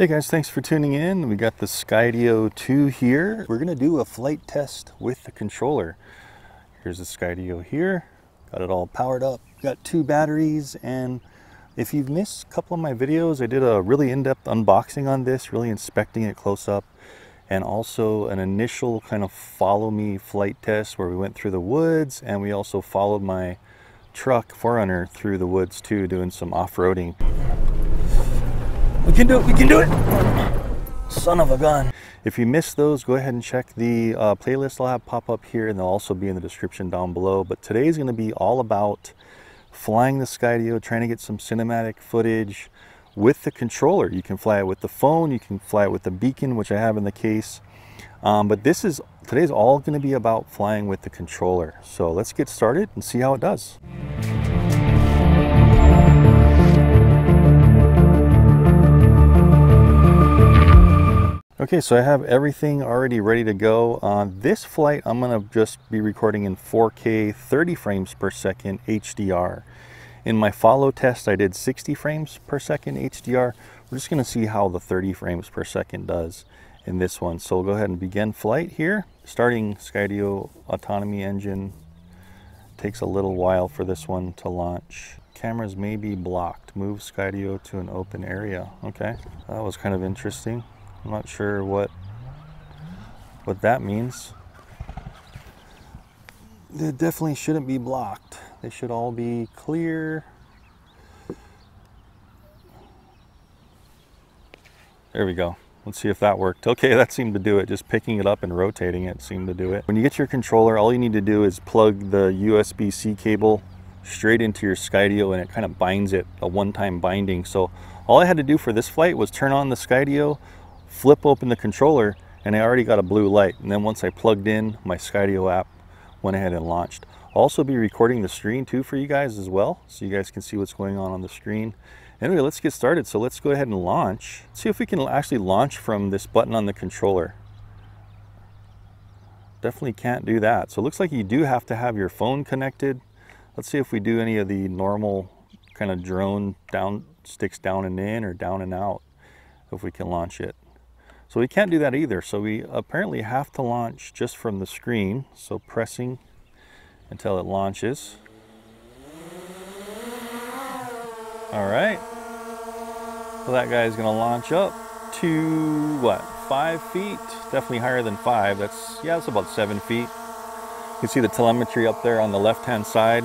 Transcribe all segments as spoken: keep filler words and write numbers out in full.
Hey guys, thanks for tuning in. We got the Skydio two here. We're gonna do a flight test with the controller. Here's the Skydio here. Got it all powered up. Got two batteries, and if you've missed a couple of my videos, I did a really in-depth unboxing on this, really inspecting it close up, and also an initial kind of follow me flight test where we went through the woods, and we also followed my truck four runner through the woods too, doing some off-roading. We can do it, we can do it! Son of a gun. If you missed those, go ahead and check the uh, playlist I'll have pop up here, and they'll also be in the description down below. But today's gonna be all about flying the Skydio, trying to get some cinematic footage with the controller. You can fly it with the phone, you can fly it with the beacon, which I have in the case. Um, but this is, today's all gonna be about flying with the controller. So let's get started and see how it does. Okay, so I have everything already ready to go. On uh, this flight, I'm gonna just be recording in four K, thirty frames per second H D R. In my follow test, I did sixty frames per second H D R. We're just gonna see how the thirty frames per second does in this one. So we'll go ahead and begin flight here. Starting Skydio autonomy engine. Takes a little while for this one to launch. Cameras may be blocked. Move Skydio to an open area. Okay, that was kind of interesting. I'm not sure what what that means. They definitely shouldn't be blocked. They should all be clear. There we go. Let's see if that worked. Okay, that seemed to do it. Just picking it up and rotating it seemed to do it. When you get your controller, all you need to do is plug the U S B C cable straight into your Skydio, and it kind of binds it, a one-time binding. So all I had to do for this flight was turn on the Skydio, flip open the controller, and I already got a blue light. And then once I plugged in, my Skydio app went ahead and launched. I'll also be recording the screen too for you guys as well, so you guys can see what's going on on the screen. Anyway, let's get started. So let's go ahead and launch. See if we can actually launch from this button on the controller. Definitely can't do that. So it looks like you do have to have your phone connected. Let's see if we do any of the normal kind of drone down sticks down and in or down and out, if we can launch it. So we can't do that either. So we apparently have to launch just from the screen. So pressing until it launches. All right. So that guy's gonna launch up to what? Five feet? Definitely higher than five. That's, yeah, that's about seven feet. You can see the telemetry up there on the left-hand side.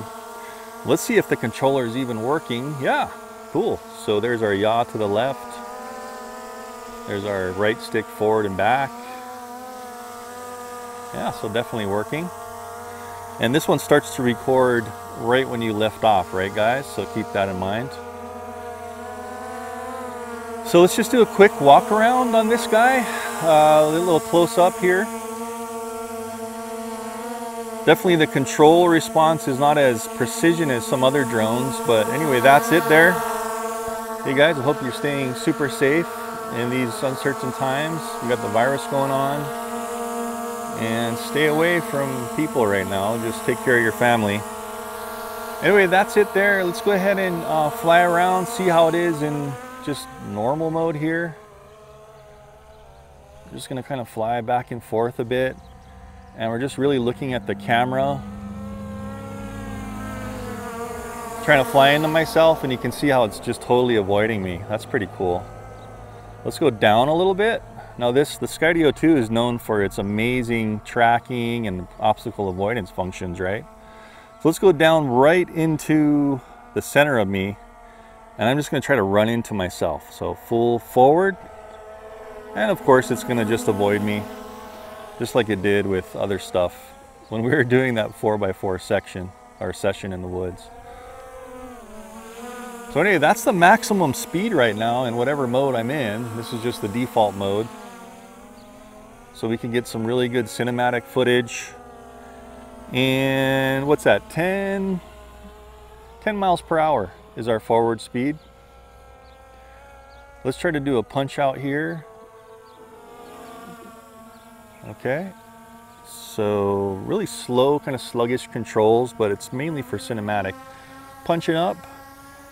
Let's see if the controller is even working. Yeah, cool. So there's our yaw to the left. There's our right stick forward and back. Yeah, so definitely working. And this one starts to record right when you left off, right guys? So keep that in mind. So let's just do a quick walk around on this guy. Uh, a little close up here. Definitely the control response is not as precision as some other drones, but anyway, that's it there. Hey guys, I hope you're staying super safe in these uncertain times. We got the virus going on, and stay away from people right now. Just take care of your family. Anyway, that's it there. Let's go ahead and uh, fly around, see how it is in just normal mode here. I'm just gonna kind of fly back and forth a bit, and we're just really looking at the camera, trying to fly into myself, and you can see how it's just totally avoiding me. That's pretty cool. Let's go down a little bit. Now this, the Skydio two is known for its amazing tracking and obstacle avoidance functions, right? So let's go down right into the center of me, and I'm just gonna try to run into myself. So full forward, and of course it's gonna just avoid me, just like it did with other stuff when we were doing that four by four section, or session in the woods. So anyway, that's the maximum speed right now in whatever mode I'm in. This is just the default mode. So we can get some really good cinematic footage. And what's that, ten, ten miles per hour is our forward speed. Let's try to do a punch out here. Okay, so really slow, kind of sluggish controls, but it's mainly for cinematic. Punching up.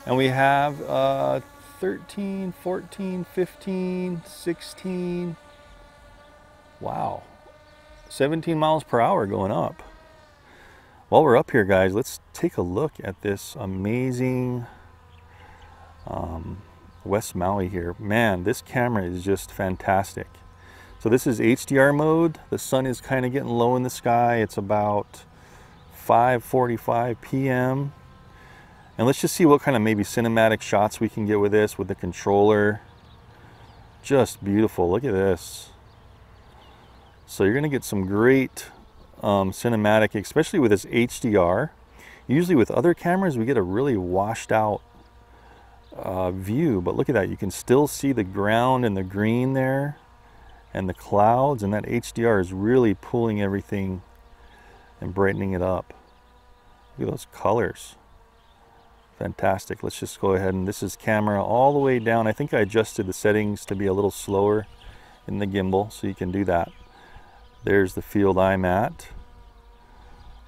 And we have uh, thirteen, fourteen, fifteen, sixteen, wow, seventeen miles per hour going up. While we're up here, guys, let's take a look at this amazing um, West Maui here. Man, this camera is just fantastic. So this is H D R mode. The sun is kind of getting low in the sky. It's about five forty-five p m And let's just see what kind of maybe cinematic shots we can get with this, with the controller. Just beautiful, look at this. So you're gonna get some great um, cinematic, especially with this H D R. Usually with other cameras, we get a really washed out uh, view, but look at that. You can still see the ground and the green there and the clouds, and that H D R is really pulling everything and brightening it up. Look at those colors. Fantastic. Let's just go ahead, and this is camera all the way down. I think I adjusted the settings to be a little slower in the gimbal, so you can do that. There's the field I'm at.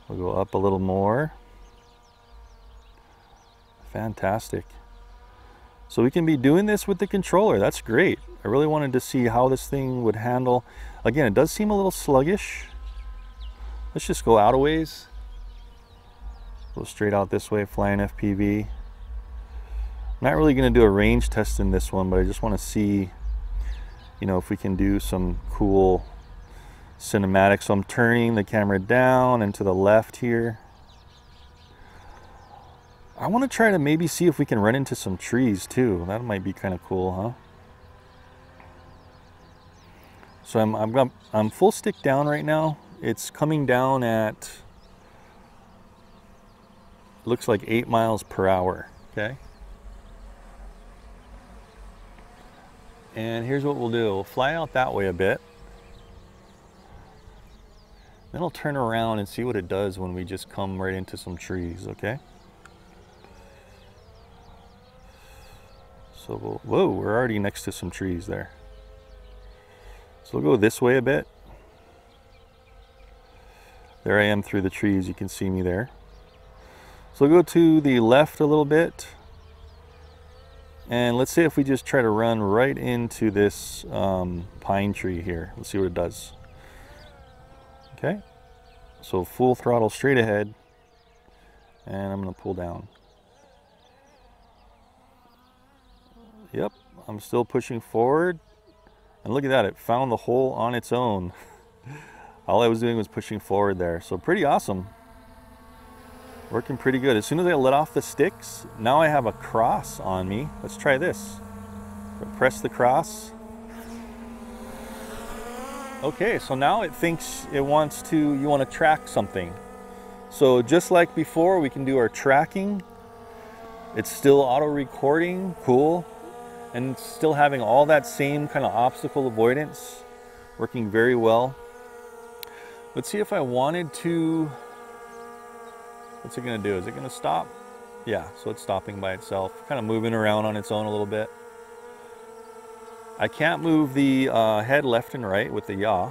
We'll go up a little more. Fantastic. So we can be doing this with the controller. That's great. I really wanted to see how this thing would handle. Again, it does seem a little sluggish. Let's just go out a ways. Go straight out this way, flying F P V. I'm not really going to do a range test in this one, but I just want to see, you know, if we can do some cool cinematics. So I'm turning the camera down and to the left here. I want to try to maybe see if we can run into some trees too. That might be kind of cool, huh? So I'm, I'm, I'm full stick down right now. It's coming down at, looks like eight miles per hour, okay? And here's what we'll do. We'll fly out that way a bit. Then I'll turn around and see what it does when we just come right into some trees, okay? So, we'll, whoa, we're already next to some trees there. So we'll go this way a bit. There I am through the trees, you can see me there. So we'll go to the left a little bit, and let's say if we just try to run right into this um, pine tree here. Let's see what it does. Okay, so full throttle straight ahead, and I'm gonna pull down. Yep, I'm still pushing forward, and look at that, it found the hole on its own. All I was doing was pushing forward there, so pretty awesome. Working pretty good. As soon as I let off the sticks, now I have a cross on me. Let's try this. So press the cross. Okay, so now it thinks it wants to, you want to track something. So just like before, we can do our tracking. It's still auto recording, cool. And still having all that same kind of obstacle avoidance, working very well. Let's see if I wanted to. What's it gonna do? Is it gonna stop? Yeah, so it's stopping by itself, kind of moving around on its own a little bit. I can't move the uh, head left and right with the yaw,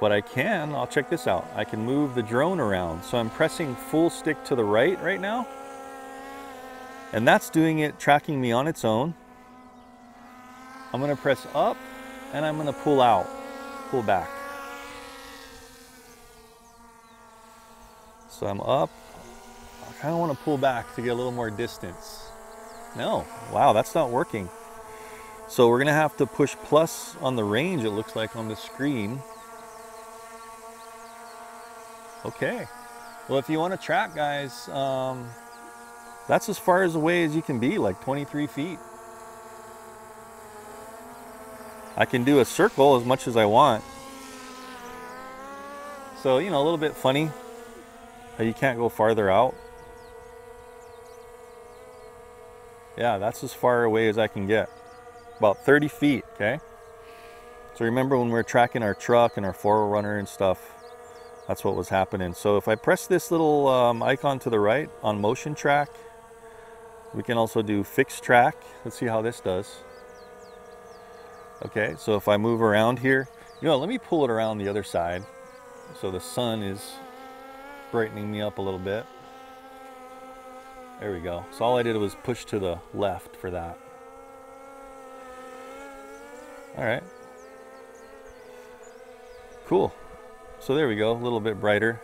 but I can, I'll check this out. I can move the drone around. So I'm pressing full stick to the right right now, and that's doing it, tracking me on its own. I'm gonna press up, and I'm gonna pull out, pull back. So I'm up, I kind of want to pull back to get a little more distance. No, wow, that's not working. So we're going to have to push plus on the range, it looks like on the screen. Okay, well, if you want to track, guys, um, that's as far as away as you can be, like twenty-three feet. I can do a circle as much as I want. So, you know, a little bit funny. You can't go farther out. Yeah, that's as far away as I can get. About thirty feet, okay? So remember when we were tracking our truck and our four runner and stuff, that's what was happening. So if I press this little um, icon to the right on motion track, we can also do fixed track. Let's see how this does. Okay, so if I move around here, you know, let me pull it around the other side. So the sun is brightening me up a little bit. There we go. So all I did was push to the left for that. All right. Cool. So there we go, a little bit brighter.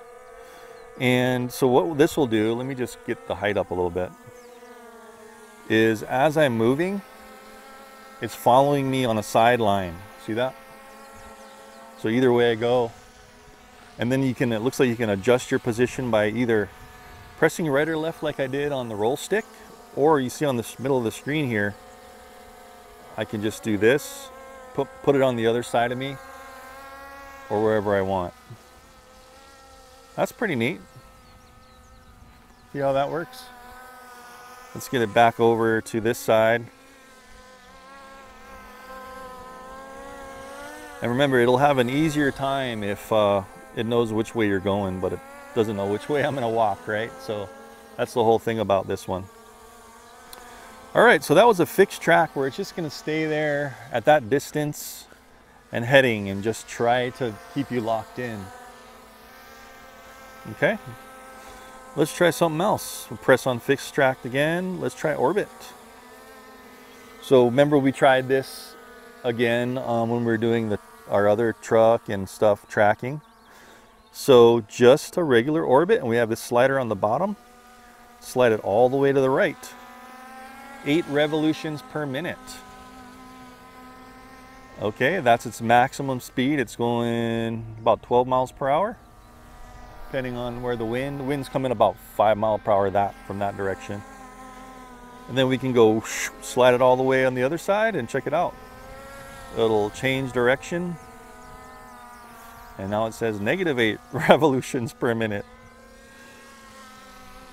And so what this will do, let me just get the height up a little bit, is as I'm moving, it's following me on a sideline. See that? So either way I go. And then you can, it looks like you can adjust your position by either pressing right or left like I did on the roll stick, or you see on the middle of the screen here, I can just do this, put, put it on the other side of me, or wherever I want. That's pretty neat. See how that works? Let's get it back over to this side. And remember, it'll have an easier time if uh, it knows which way you're going, but it doesn't know which way I'm gonna walk, right? So that's the whole thing about this one. All right, so that was a fixed track where it's just gonna stay there at that distance and heading and just try to keep you locked in. Okay, let's try something else. We'll press on fixed track again. Let's try orbit. So remember we tried this again um, when we were doing the our other truck and stuff tracking. So just a regular orbit, and we have this slider on the bottom. Slide it all the way to the right. Eight revolutions per minute. Okay, that's its maximum speed. It's going about twelve miles per hour, depending on where the wind. The wind's coming about five mile per hour that from that direction. And then we can go slide it all the way on the other side and check it out. It'll change direction. And now it says negative eight revolutions per minute.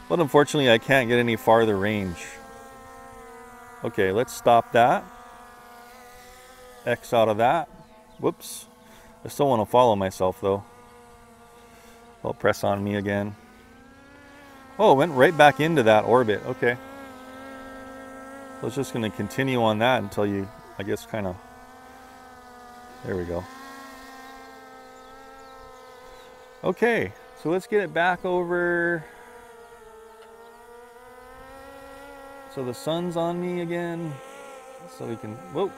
But unfortunately, I can't get any farther range. Okay, let's stop that. X out of that. Whoops. I still want to follow myself though. Well, press on me again. Oh, it went right back into that orbit. Okay. So it's just going to continue on that until you, I guess, kind of. There we go. Okay, so let's get it back over. So the sun's on me again. So we can, whoa.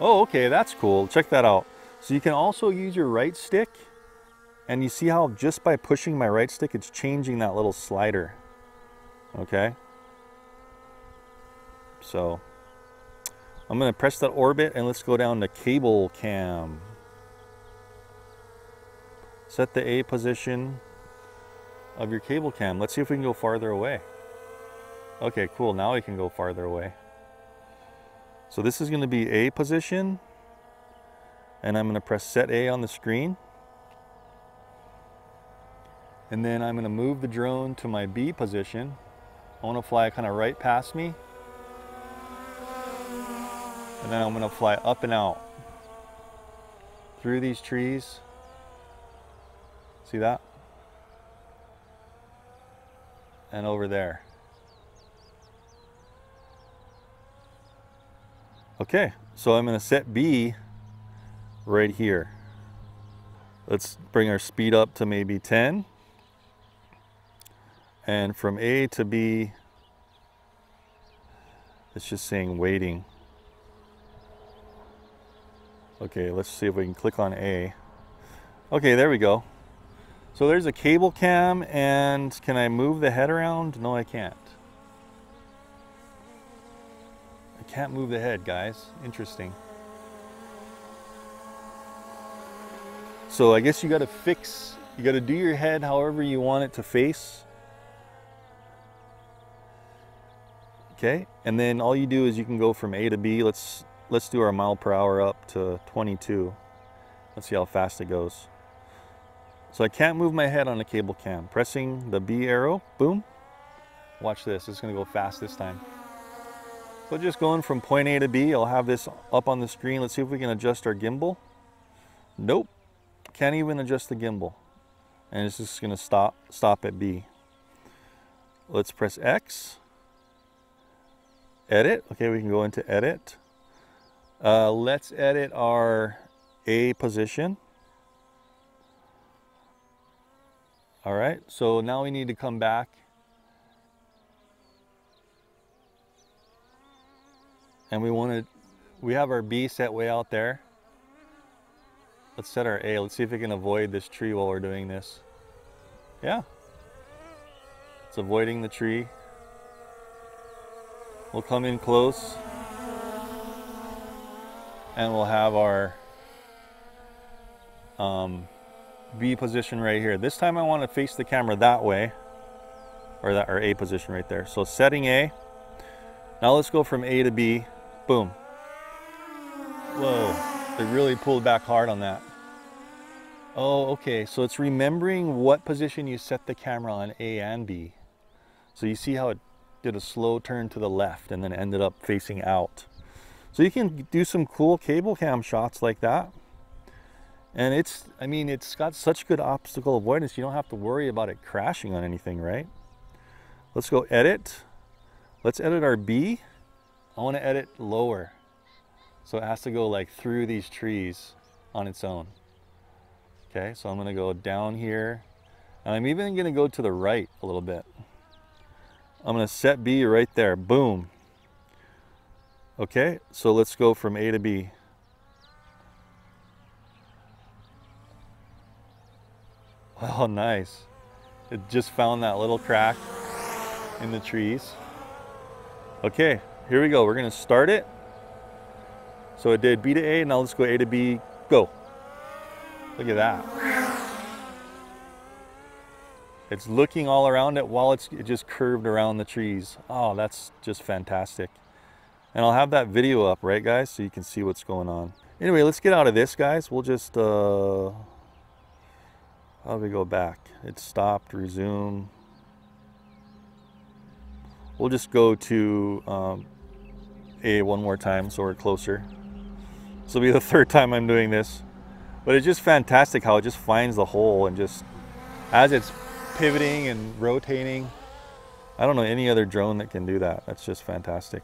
Oh, okay, that's cool. Check that out. So you can also use your right stick, and you see how just by pushing my right stick, it's changing that little slider. Okay. So I'm gonna press that orbit and let's go down to cable cam. Set the A position of your cable cam. Let's see if we can go farther away. Okay, cool. Now we can go farther away. So this is going to be A position, and I'm going to press set A on the screen. And then I'm going to move the drone to my B position. I want to fly kind of right past me. And then I'm going to fly up and out through these trees. See that? And over there. Okay, so I'm going to set B right here. Let's bring our speed up to maybe ten. And from A to B, it's just saying waiting. Okay, let's see if we can click on A. Okay, there we go. So there's a cable cam, and can I move the head around? No, I can't. I can't move the head, guys. Interesting. So I guess you gotta fix, you gotta do your head however you want it to face. Okay, and then all you do is you can go from A to B. Let's, let's do our mile per hour up to twenty-two. Let's see how fast it goes. So I can't move my head on the cable cam. Pressing the B arrow, boom. Watch this, it's gonna go fast this time. So just going from point A to B, I'll have this up on the screen. Let's see if we can adjust our gimbal. Nope, can't even adjust the gimbal. And it's just gonna stop, stop at B. Let's press X, edit. Okay, we can go into edit. Uh, let's edit our A position. All right, so now we need to come back and we want to, we have our B set way out there. Let's set our A. Let's see if we can avoid this tree while we're doing this. Yeah. It's avoiding the tree. We'll come in close. And we'll have our um, B position right here. This time I want to face the camera that way. Or that, or A position right there. So setting A. Now let's go from A to B. Boom. Whoa. They really pulled back hard on that. Oh, okay, so it's remembering what position you set the camera on A and B. So you see how it did a slow turn to the left and then ended up facing out. So you can do some cool cable cam shots like that. And it's, I mean, it's got such good obstacle avoidance, you don't have to worry about it crashing on anything, right? Let's go edit. Let's edit our B. I wanna edit lower. So it has to go like through these trees on its own. Okay, so I'm gonna go down here, and I'm even gonna go to the right a little bit. I'm gonna set B right there, boom. Okay, so let's go from A to B. Oh, nice. It just found that little crack in the trees. Okay, here we go, we're gonna start it. So it did B to A, now let's go A to B, go. Look at that. It's looking all around it while it's it just curved around the trees. Oh, that's just fantastic. And I'll have that video up, right guys? So you can see what's going on. Anyway, let's get out of this, guys. We'll just, uh, how do we go back? It stopped, resume. We'll just go to um, A one more time so we're closer. This will be the third time I'm doing this, but it's just fantastic how it just finds the hole, and just as it's pivoting and rotating. I don't know any other drone that can do that. That's just fantastic.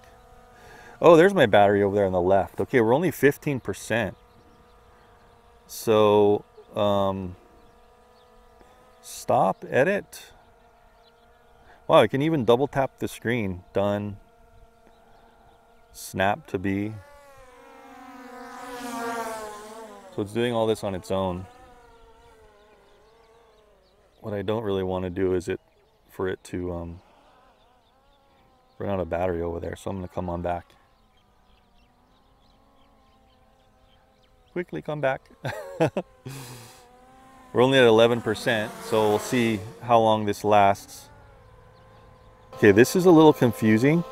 Oh, there's my battery over there on the left. Okay, we're only fifteen percent. So um, stop, edit. Wow, I can even double tap the screen. Done. Snap to B. So it's doing all this on its own. What I don't really want to do is it for it to um, run out of battery over there. So I'm going to come on back. Quickly come back. We're only at eleven percent, so we'll see how long this lasts. Okay, this is a little confusing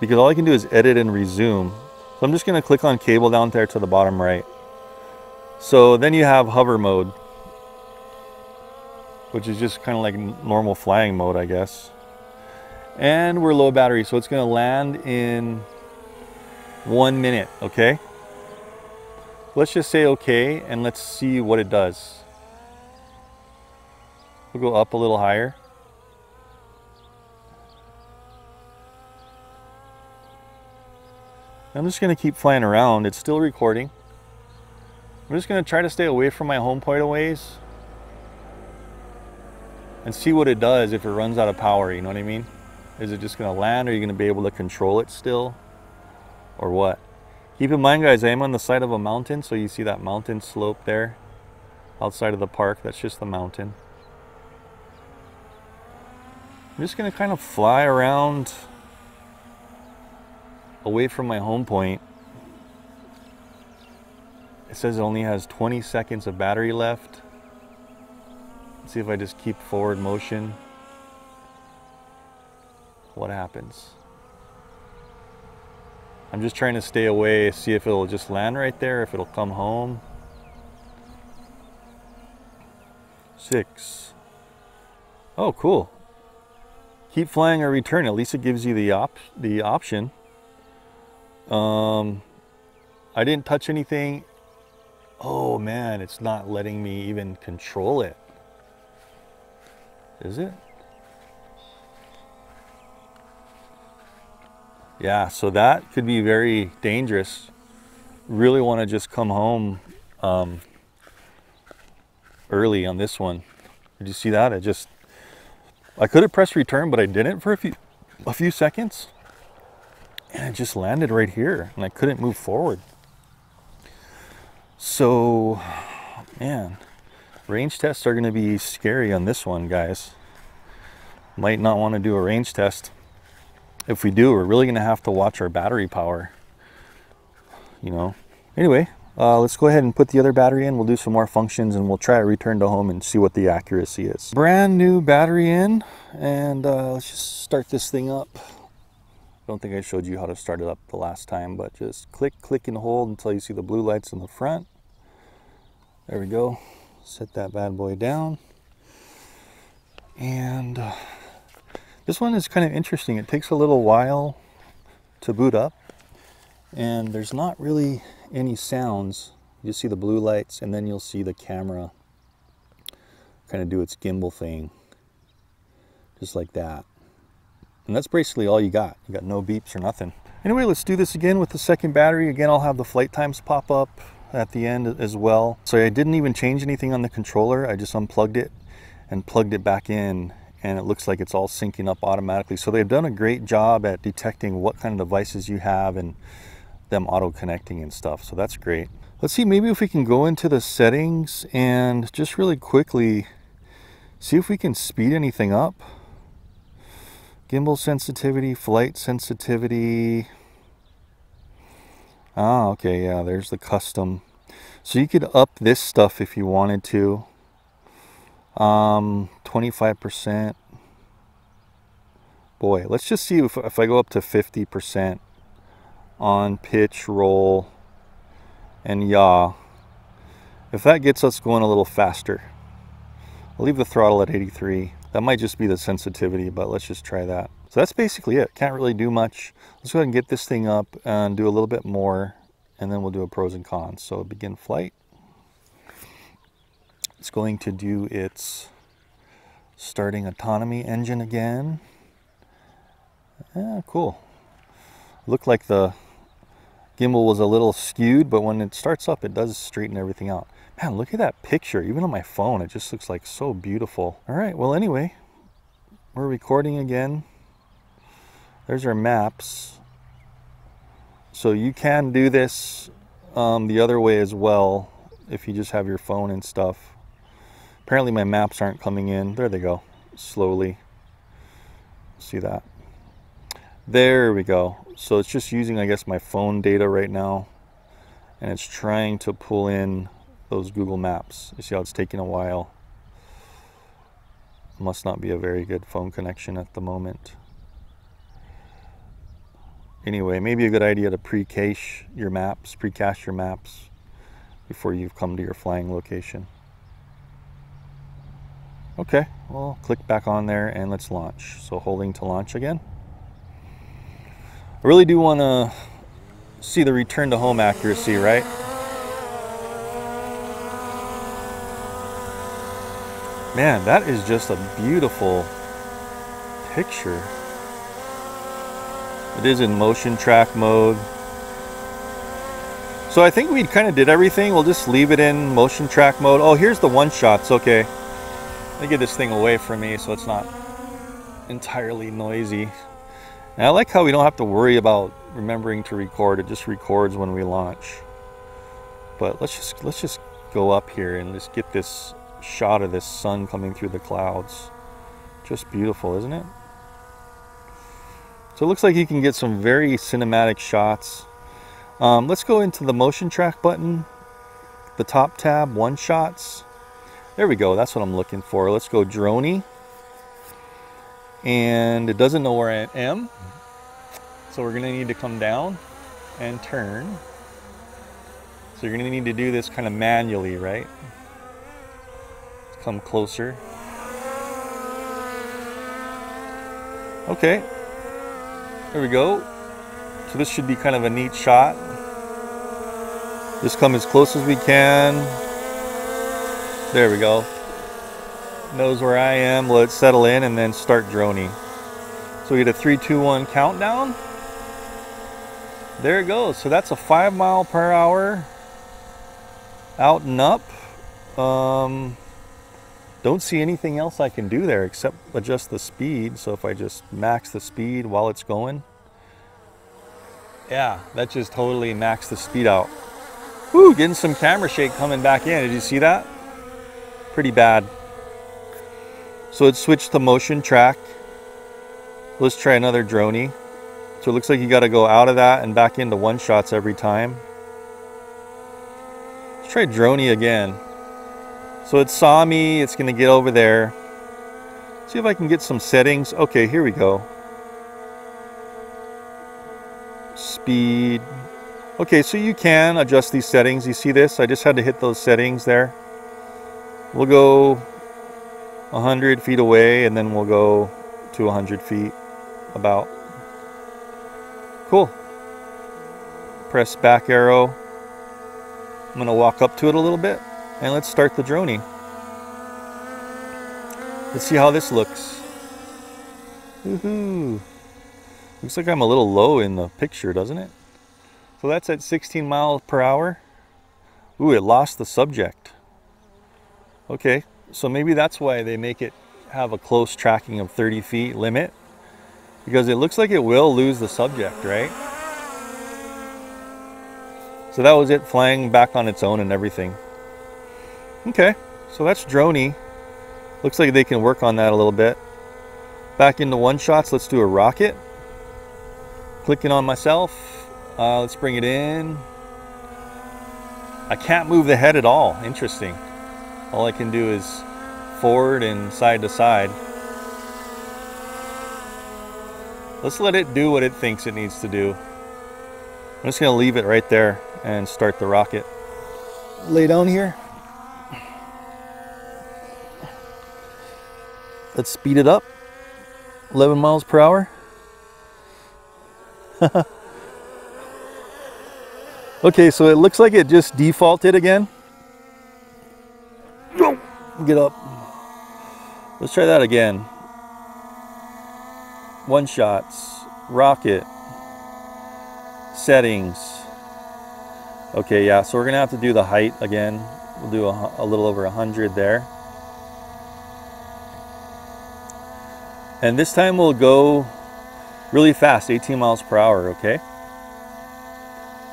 because all I can do is edit and resume. So I'm just going to click on cable down there to the bottom right. So then you have hover mode, which is just kind of like normal flying mode, I guess. And we're low battery, so it's going to land in one minute, okay? Let's just say okay, and let's see what it does. We'll go up a little higher. I'm just gonna keep flying around. It's still recording. I'm just gonna try to stay away from my home point a ways and see what it does if it runs out of power, you know what I mean? Is it just gonna land? Are you gonna be able to control it still? Or what? Keep in mind, guys, I am on the side of a mountain, so you see that mountain slope there outside of the park. That's just the mountain. I'm just gonna kind of fly around away from my home point. It says it only has twenty seconds of battery left. Let's see if I just keep forward motion. What happens? I'm just trying to stay away, see if it'll just land right there, if it'll come home. Six. Oh, cool. Keep flying or return. At least it gives you the op the option. Um, I didn't touch anything. Oh man, it's not letting me even control it. Is it? Yeah, so that could be very dangerous. Really want to just come home um, early on this one. Did you see that? I just, I could have pressed return, but I didn't for a few, a few seconds. and it just landed right here and I couldn't move forward. So, man, range tests are gonna be scary on this one, guys. Might not wanna do a range test. If we do, we're really gonna have to watch our battery power, you know? Anyway, uh, let's go ahead and put the other battery in. We'll do some more functions and we'll try a return to home and see what the accuracy is. Brand new battery in, and uh, let's just start this thing up. Don't think I showed you how to start it up the last time, but just click, click, and hold until you see the blue lights in the front. There we go. Set that bad boy down. And uh, this one is kind of interesting. It takes a little while to boot up, and there's not really any sounds. You see the blue lights, and then you'll see the camera kind of do its gimbal thing, just like that. And that's basically all you got. You got no beeps or nothing. Anyway, let's do this again with the second battery. Again, I'll have the flight times pop up at the end as well. So I didn't even change anything on the controller. I just unplugged it and plugged it back in, and it looks like it's all syncing up automatically. So they've done a great job at detecting what kind of devices you have and them auto connecting and stuff. So that's great. Let's see, maybe if we can go into the settings and just really quickly see if we can speed anything up. Gimbal sensitivity, flight sensitivity. Ah, okay, yeah, there's the custom. So you could up this stuff if you wanted to. Um, twenty-five percent. Boy, let's just see if, if I go up to fifty percent on pitch, roll, and yaw. If that gets us going a little faster. I'll leave the throttle at eighty-three. That might just be the sensitivity, but let's just try that. So that's basically it. Can't really do much. Let's go ahead and get this thing up and do a little bit more, and then we'll do a pros and cons. So begin flight. It's going to do its starting autonomy engine again. Yeah, cool. Looked like the gimbal was a little skewed, but when it starts up, it does straighten everything out. Man, look at that picture. Even on my phone, it just looks like so beautiful. All right, well, anyway, we're recording again. There's our maps. So you can do this um, the other way as well, if you just have your phone and stuff. Apparently my maps aren't coming in. There they go, slowly. See that? There we go. So it's just using, I guess, my phone data right now, and it's trying to pull in those Google Maps. You see how it's taking a while. Must not be a very good phone connection at the moment. Anyway, maybe a good idea to pre-cache your maps, pre-cache your maps before you've come to your flying location. Okay, well, click back on there and let's launch. So holding to launch again. I really do want to see the return to home accuracy, right? Man, that is just a beautiful picture. It is in motion track mode. So I think we kind of did everything. We'll just leave it in motion track mode. Oh, here's the one shots. Okay. Let me get this thing away from me so it's not entirely noisy. And I like how we don't have to worry about remembering to record. It just records when we launch. But let's just let's just go up here and just get this shot of this sun coming through the clouds. Just beautiful, isn't it? So it looks like you can get some very cinematic shots. Um, let's go into the motion track button, the top tab, one shots. There we go, that's what I'm looking for. Let's go droney. And it doesn't know where I am. So we're gonna need to come down and turn. So you're gonna need to do this kind of manually, right? Come closer. Okay, there we go. So this should be kind of a neat shot. Just come as close as we can. There we go. Knows where I am. Let it settle in and then start droning. So we get a three, two, one countdown. There it goes. So that's a five mile per hour out and up. Um, Don't see anything else I can do there except adjust the speed. So if I just max the speed while it's going, Yeah, that just totally maxed the speed out. Woo, getting some camera shake coming back in. Did you see that? Pretty bad. So it switched to motion track. Let's try another droney. So it looks like you got to go out of that and back into one shots every time. Let's try droney again. So it saw me. It's going to get over there. See if I can get some settings. Okay, here we go. Speed. Okay, so you can adjust these settings. You see this? I just had to hit those settings there. We'll go one hundred feet away, and then we'll go to one hundred feet about. Cool. Press back arrow. I'm going to walk up to it a little bit, and let's start the droney. Let's see how this looks. Woohoo! Looks like I'm a little low in the picture, doesn't it? So that's at sixteen miles per hour. Ooh, it lost the subject. Okay, so maybe that's why they make it have a close tracking of thirty feet limit, because it looks like it will lose the subject, right? So that was it flying back on its own and everything. Okay, so that's droney. Looks like they can work on that a little bit. Back into one shots, let's do a rocket. Clicking on myself, uh, let's bring it in. I can't move the head at all, interesting. All I can do is forward and side to side. Let's let it do what it thinks it needs to do. I'm just gonna leave it right there and start the rocket. Lay down here. Let's speed it up, eleven miles per hour. Okay, so it looks like it just defaulted again. Get up. Let's try that again. One shots, rocket, settings. Okay, yeah, so we're gonna have to do the height again. We'll do a, a little over one hundred there. And this time we'll go really fast, eighteen miles per hour, okay?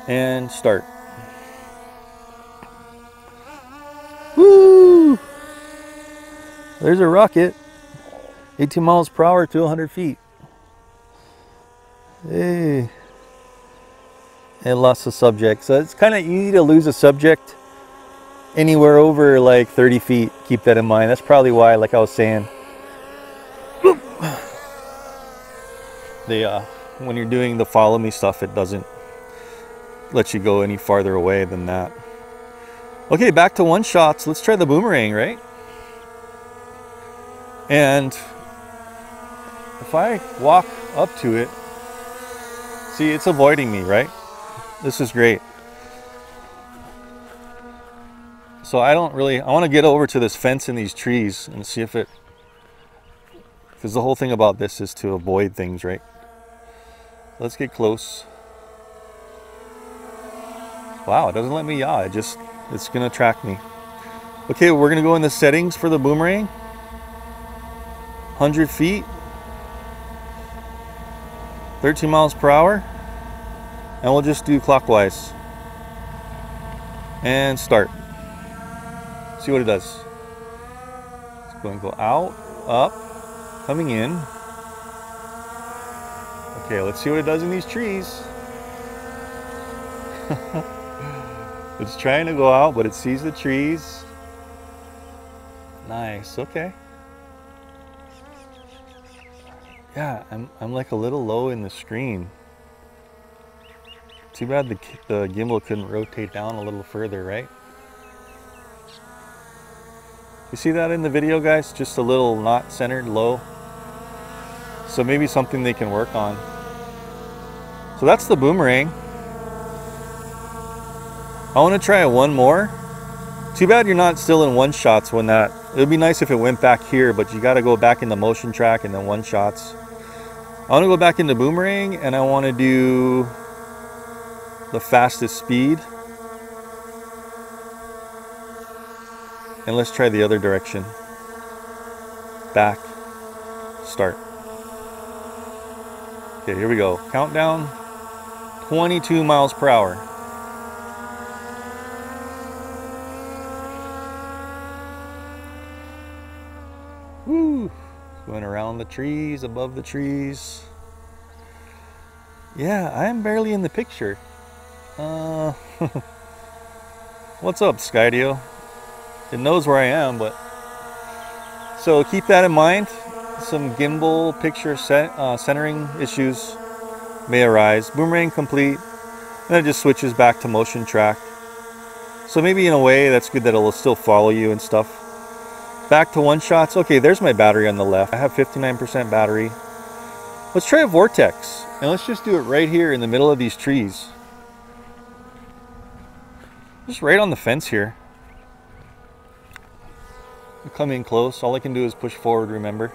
And start. Woo! There's a rocket. eighteen miles per hour to one hundred feet. Hey. It lost the subject. So it's kind of easy to lose a subject anywhere over like thirty feet. Keep that in mind. That's probably why, like I was saying, The, uh, when you're doing the follow me stuff, it doesn't let you go any farther away than that. Okay, back to one shots. Let's try the boomerang, right? And if I walk up to it, see, it's avoiding me, right? This is great. So I don't really, I want to get over to this fence and these trees and see if it, because the whole thing about this is to avoid things, right? Let's get close. Wow, it doesn't let me yaw. It just, it's gonna track me. Okay, we're gonna go in the settings for the boomerang. one hundred feet. thirteen miles per hour. And we'll just do clockwise. And start. See what it does. It's going to go out, up, coming in. Okay, let's see what it does in these trees. It's trying to go out, but it sees the trees. Nice, okay. Yeah, I'm, I'm like a little low in the screen. Too bad the, the gimbal couldn't rotate down a little further, right? You see that in the video, guys? Just a little not centered, low. So maybe something they can work on. So that's the boomerang. I want to try one more. Too bad you're not still in one shots when that. It would be nice if it went back here, but you got to go back into motion track and then one shots. I want to go back into boomerang and I want to do the fastest speed. And let's try the other direction. Back. Start. Okay, here we go. Countdown. twenty-two miles per hour. Woo! Going around the trees, above the trees. Yeah, I'm barely in the picture. Uh, what's up, Skydio? It knows where I am, but... So keep that in mind. Some gimbal picture set, uh, centering issues may arise. Boomerang complete, and it just switches back to motion track. So maybe in a way that's good that it'll still follow you and stuff. Back to one shots. Okay, there's my battery on the left. I have fifty-nine percent battery. Let's try a vortex, and let's just do it right here in the middle of these trees. Just right on the fence here. Come in close. All I can do is push forward, remember?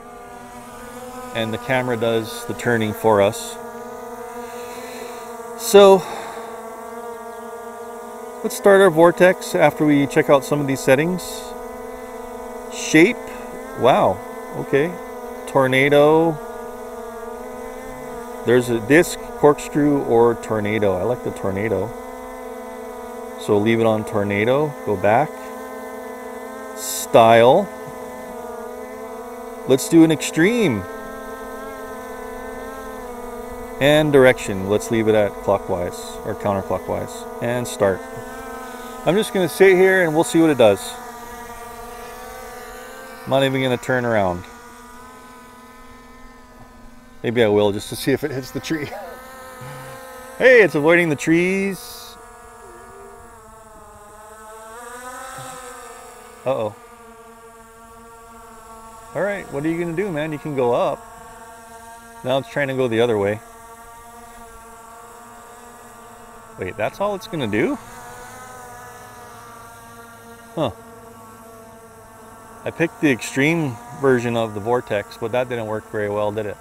And the camera does the turning for us. So let's start our vortex after we check out some of these settings. Shape. Wow. Okay. Tornado. There's a disc, corkscrew, or tornado. I like the tornado. So leave it on tornado. Go back. Style. Let's do an extreme. And direction. Let's leave it at clockwise or counterclockwise. And start. I'm just going to sit here and we'll see what it does. I'm not even going to turn around. Maybe I will just to see if it hits the tree. Hey, it's avoiding the trees. Uh-oh. All right, what are you going to do, man? You can go up. Now it's trying to go the other way. Wait, that's all it's going to do? Huh. I picked the extreme version of the vortex, but that didn't work very well, did it?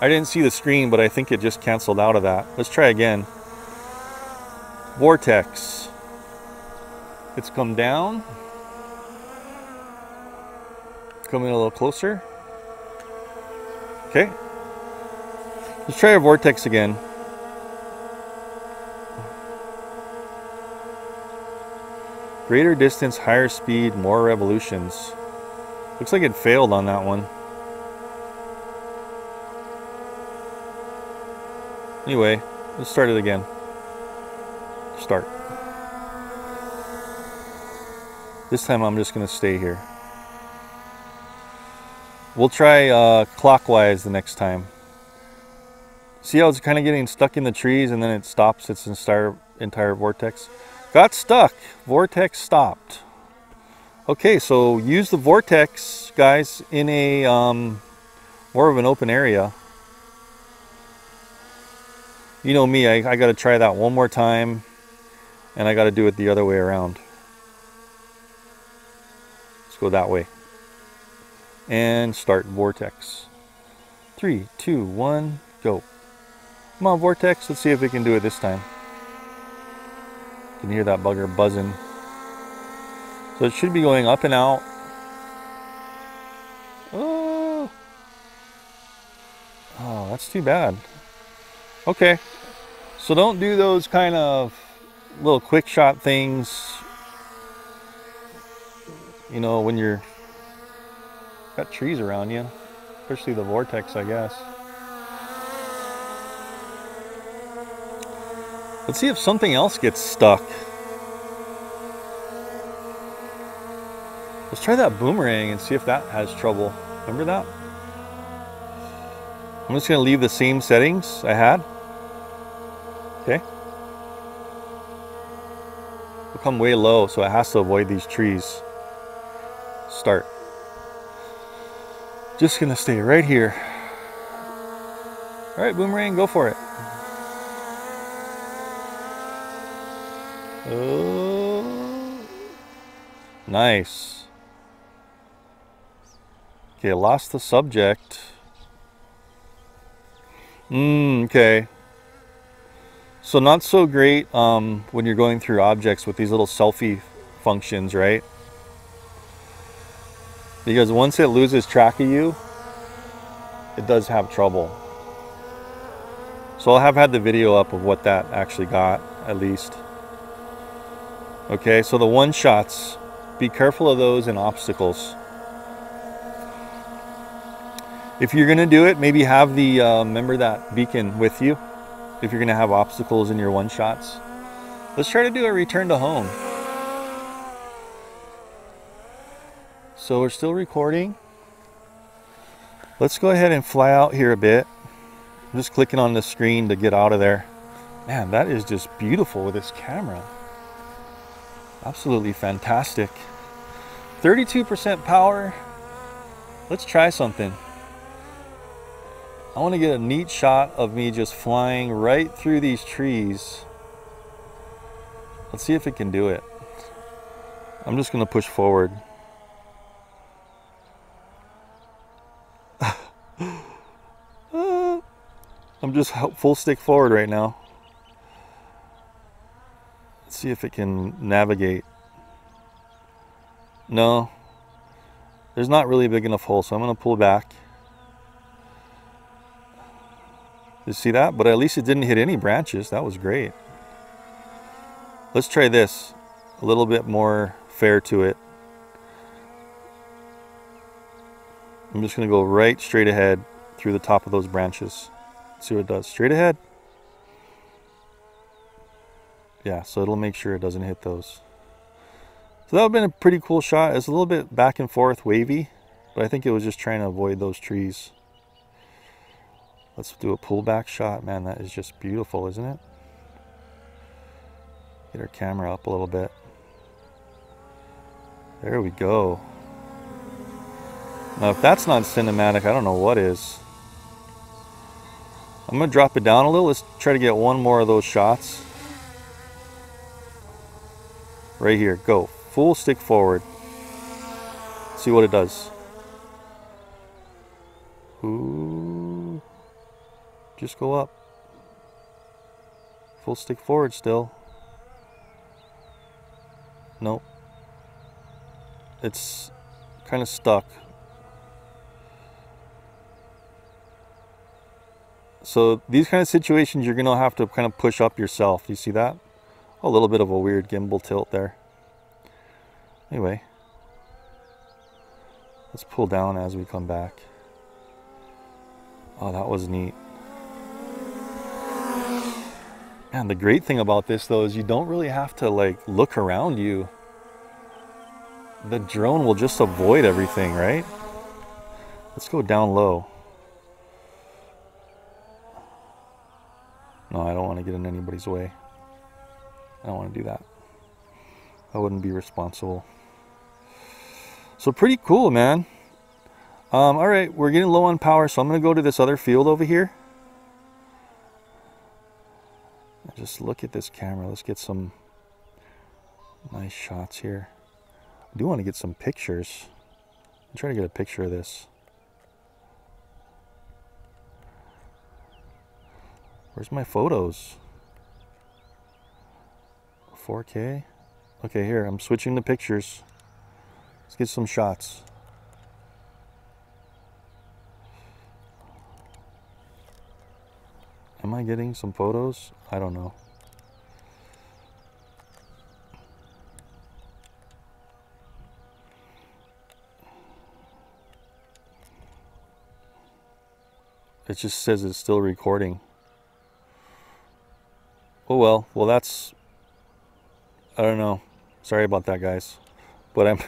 I didn't see the screen, but I think it just canceled out of that. Let's try again. Vortex. It's come down. Coming a little closer. Okay. Let's try our vortex again. Greater distance, higher speed, more revolutions. Looks like it failed on that one. Anyway, let's start it again. Start. This time I'm just going to stay here. We'll try uh, clockwise the next time. See how it's kind of getting stuck in the trees and then it stops its entire, entire vortex? Got stuck. Vortex stopped. Okay, so use the vortex, guys, in a um, more of an open area. You know me, I, I got to try that one more time. And I got to do it the other way around. Let's go that way. And start vortex. Three, two, one, go. Come on, vortex. Let's see if we can do it this time. You can hear that bugger buzzing. So it should be going up and out. Oh, oh that's too bad. Okay. So don't do those kind of little quick shot things, you know, when you're got trees around you, especially the vortex, I guess. Let's see if something else gets stuck. Let's try that boomerang and see if that has trouble. Remember that? I'm just going to leave the same settings I had. Okay. Come way low, so it has to avoid these trees. Start. Just gonna stay right here. All right, boomerang, go for it. Oh, nice. Okay, lost the subject. Mm, okay. So not so great um, when you're going through objects with these little selfie functions, right? Because once it loses track of you, it does have trouble. So I'll have had the video up of what that actually got, at least. Okay, so the one shots, be careful of those and obstacles. If you're gonna do it, maybe have the, uh, remember that beacon with you. If you're gonna have obstacles in your one shots. Let's try to do a return to home. So we're still recording. Let's go ahead and fly out here a bit. I'm just clicking on the screen to get out of there. Man, that is just beautiful with this camera. Absolutely fantastic. thirty-two percent power. Let's try something. I want to get a neat shot of me just flying right through these trees. Let's see if it can do it. I'm just going to push forward. I'm just full stick forward right now. Let's see if it can navigate. No, there's not really a big enough hole, so I'm going to pull back. You see that? But at least it didn't hit any branches. That was great. Let's try this. A little bit more fair to it. I'm just going to go right straight ahead through the top of those branches. See what it does. Straight ahead. Yeah, so it'll make sure it doesn't hit those. So that would have been a pretty cool shot. It's a little bit back and forth wavy, but I think it was just trying to avoid those trees. Let's do a pullback shot. Man, that is just beautiful, isn't it? Get our camera up a little bit. There we go. Now, if that's not cinematic, I don't know what is. I'm gonna drop it down a little. Let's try to get one more of those shots. Right here, go. Full stick forward. See what it does. Ooh. Just go up. Full stick forward still. Nope. It's kind of stuck. So these kind of situations, you're going to have to kind of push up yourself. You see that? A little bit of a weird gimbal tilt there. Anyway. Let's pull down as we come back. Oh, that was neat. And the great thing about this though is you don't really have to like look around you. The drone will just avoid everything, right? Let's go down low. No, I don't want to get in anybody's way. I don't want to do that. I wouldn't be responsible. So pretty cool, man. Um, all right, we're getting low on power, so I'm going to go to this other field over here. Just look at this camera. Let's get some nice shots here. I do want to get some pictures. I'm trying to get a picture of this. Where's my photos? four K? Okay, here, I'm switching to pictures. Let's get some shots. Am I getting some photos? I don't know. It just says it's still recording. Oh well, well that's, I don't know. Sorry about that, guys. But I'm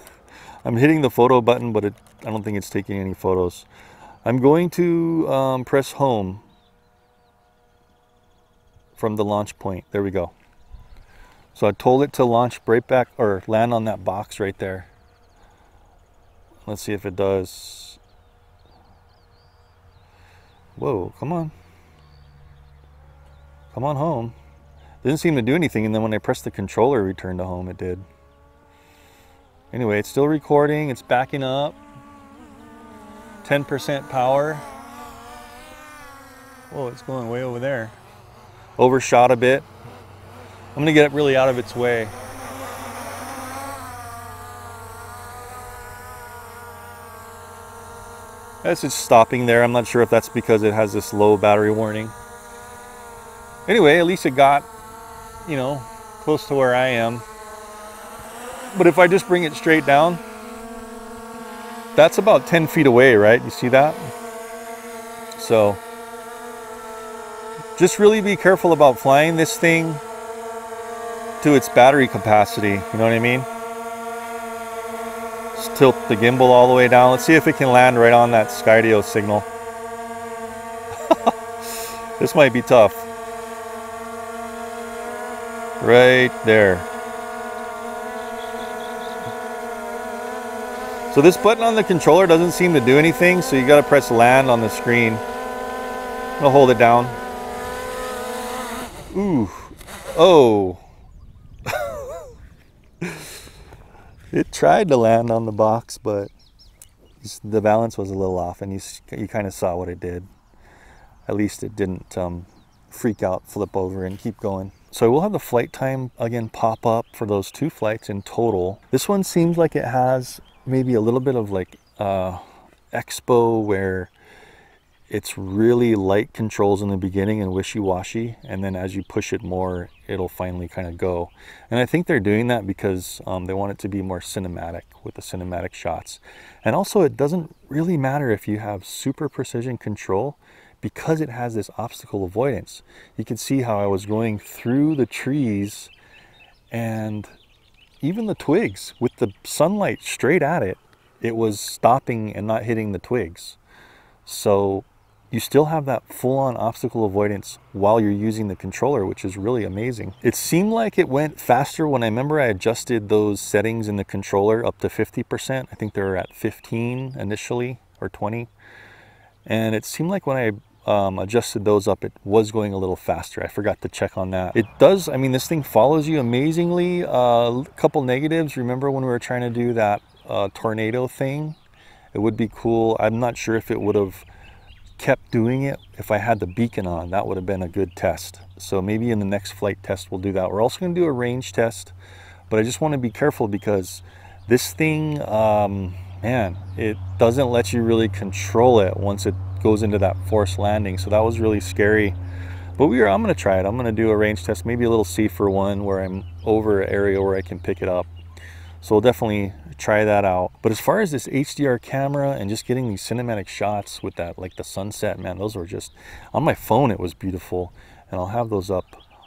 I'm hitting the photo button, but it, I don't think it's taking any photos. I'm going to um, press home from the launch point. There we go. So I told it to launch right back or land on that box right there. Let's see if it does. Whoa, come on. Come on home. Didn't seem to do anything, and then when I pressed the controller return to home, it did. Anyway, it's still recording, it's backing up. ten percent power. Whoa, it's going way over there. Overshot a bit. I'm gonna get it really out of its way. It's just stopping there. I'm not sure if that's because it has this low battery warning. Anyway, at least it got, you know, close to where I am. But if I just bring it straight down, that's about ten feet away, right? You see that? So just really be careful about flying this thing to its battery capacity. You know what I mean? Just tilt the gimbal all the way down. Let's see if it can land right on that Skydio signal. This might be tough. Right there. So this button on the controller doesn't seem to do anything, so you gotta press land on the screen. I'll hold it down. Ooh. Oh. It tried to land on the box, but the balance was a little off, and you, you kind of saw what it did. At least it didn't um, freak out, flip over, and keep going. So we'll have the flight time again pop up for those two flights in total. This one seems like it has maybe a little bit of like uh, expo, where it's really light controls in the beginning and wishy-washy, and then as you push it more, it'll finally kind of go. And I think they're doing that because um, they want it to be more cinematic with the cinematic shots. And also, it doesn't really matter if you have super precision control, because it has this obstacle avoidance. You can see how I was going through the trees and even the twigs with the sunlight straight at it. It was stopping and not hitting the twigs. So you still have that full-on obstacle avoidance while you're using the controller, which is really amazing. It seemed like it went faster when I remember I adjusted those settings in the controller up to fifty percent. I think they were at fifteen initially, or twenty. And it seemed like when I um, adjusted those up, it was going a little faster. I forgot to check on that. It does, I mean, this thing follows you amazingly. A uh, couple negatives. Remember when we were trying to do that uh, tornado thing? It would be cool. I'm not sure if it would have kept doing it if I had the beacon on. That would have been a good test. So maybe in the next flight test we'll do that. We're also going to do a range test, but I just want to be careful because this thing, um, man, it doesn't let you really control it once it goes into that forced landing. So that was really scary. But we are, I'm going to try it. I'm going to do a range test, maybe a little safer one where I'm over an area where I can pick it up. So we'll definitely try that out. But as far as this H D R camera and just getting these cinematic shots with that, like the sunset, man, those were just, on my phone it was beautiful, and I'll have those up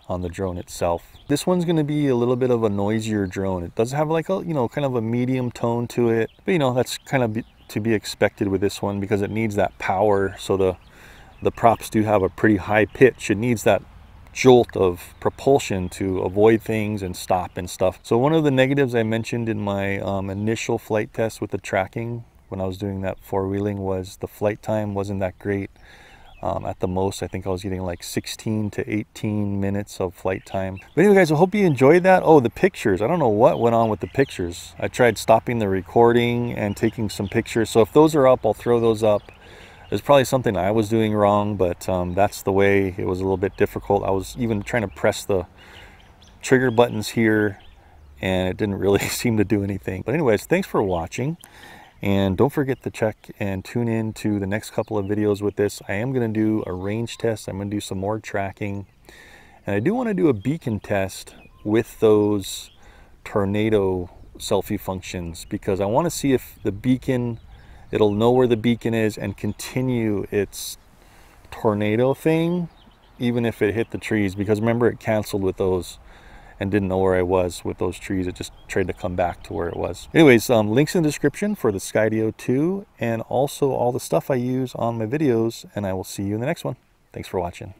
on the drone itself. This one's gonna be a little bit of a noisier drone. It does have like a, you know, kind of a medium tone to it, but you know, that's kind of be, to be expected with this one because it needs that power. So the, the props do have a pretty high pitch. It needs that jolt of propulsion to avoid things and stop and stuff. So one of the negatives I mentioned in my um, initial flight test with the tracking when I was doing that four-wheeling was the flight time wasn't that great. Um, at the most, I think I was getting like sixteen to eighteen minutes of flight time. But anyway, guys, I hope you enjoyed that. Oh, the pictures. I don't know what went on with the pictures. I tried stopping the recording and taking some pictures. So if those are up, I'll throw those up. There's probably something I was doing wrong, but um, that's the way. It was a little bit difficult. I was even trying to press the trigger buttons here, and it didn't really seem to do anything. But anyways, thanks for watching, and don't forget to check and tune in to the next couple of videos with this. I am going to do a range test. I'm going to do some more tracking, and I do want to do a beacon test with those tornado selfie functions because I want to see if the beacon, it'll know where the beacon is and continue its tornado thing, even if it hit the trees. Because remember, it canceled with those and didn't know where I was with those trees. It just tried to come back to where it was. Anyways, um, links in the description for the Skydio two and also all the stuff I use on my videos. And I will see you in the next one. Thanks for watching.